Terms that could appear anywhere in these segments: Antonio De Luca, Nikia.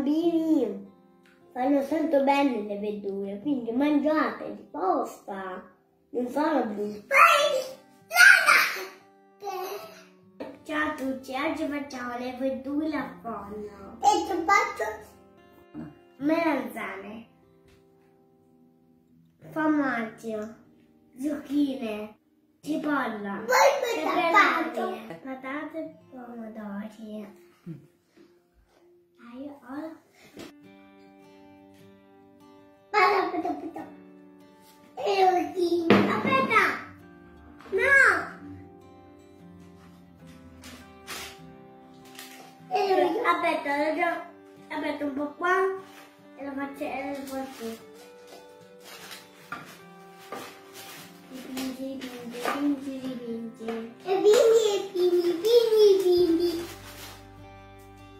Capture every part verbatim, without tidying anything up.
bambini, fanno tanto bene le verdure, quindi mangiate di posta, non sono brutte. Ciao a tutti, oggi facciamo le verdure al forno. E ci faccio melanzane, formaggio, zucchine, cipolla, patate, patate e pomodori. Mm. Dai, ho... Aspetta, aspetta, aspetta. E zucchine, aspetta. No! E aspetta, lo do... aspetta un po' qua e lo faccio e lo faccio qui. Dipingi, dipingi, dipingi, e vini, vini, vini, vini.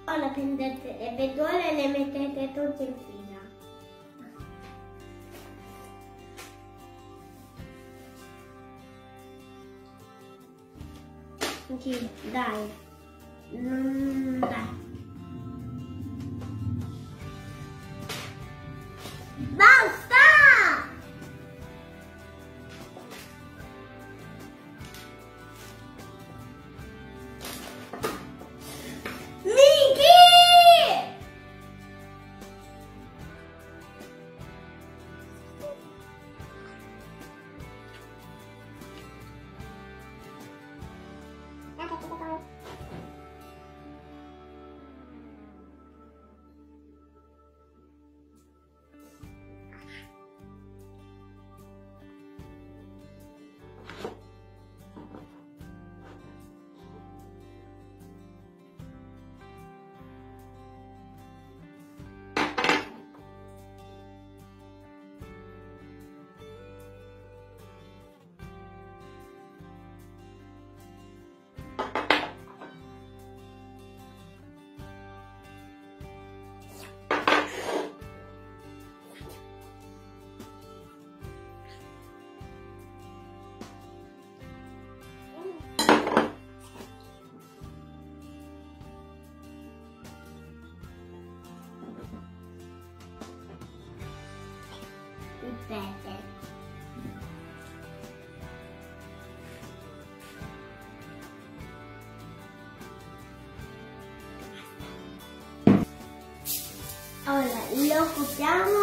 Ora prendete le verdure e le mettete tutte in fila. Sì, dai. Mm, dai. Basta! Allora, lo cuciamo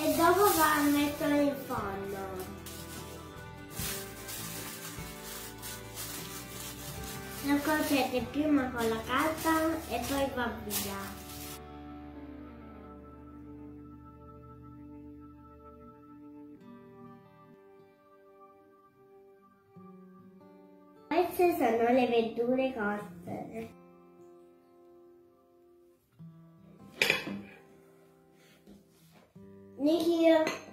e dopo va a mettere in forno. Lo cuocete prima con la carta e poi va via. Queste sono le verdure cotte. Nikia.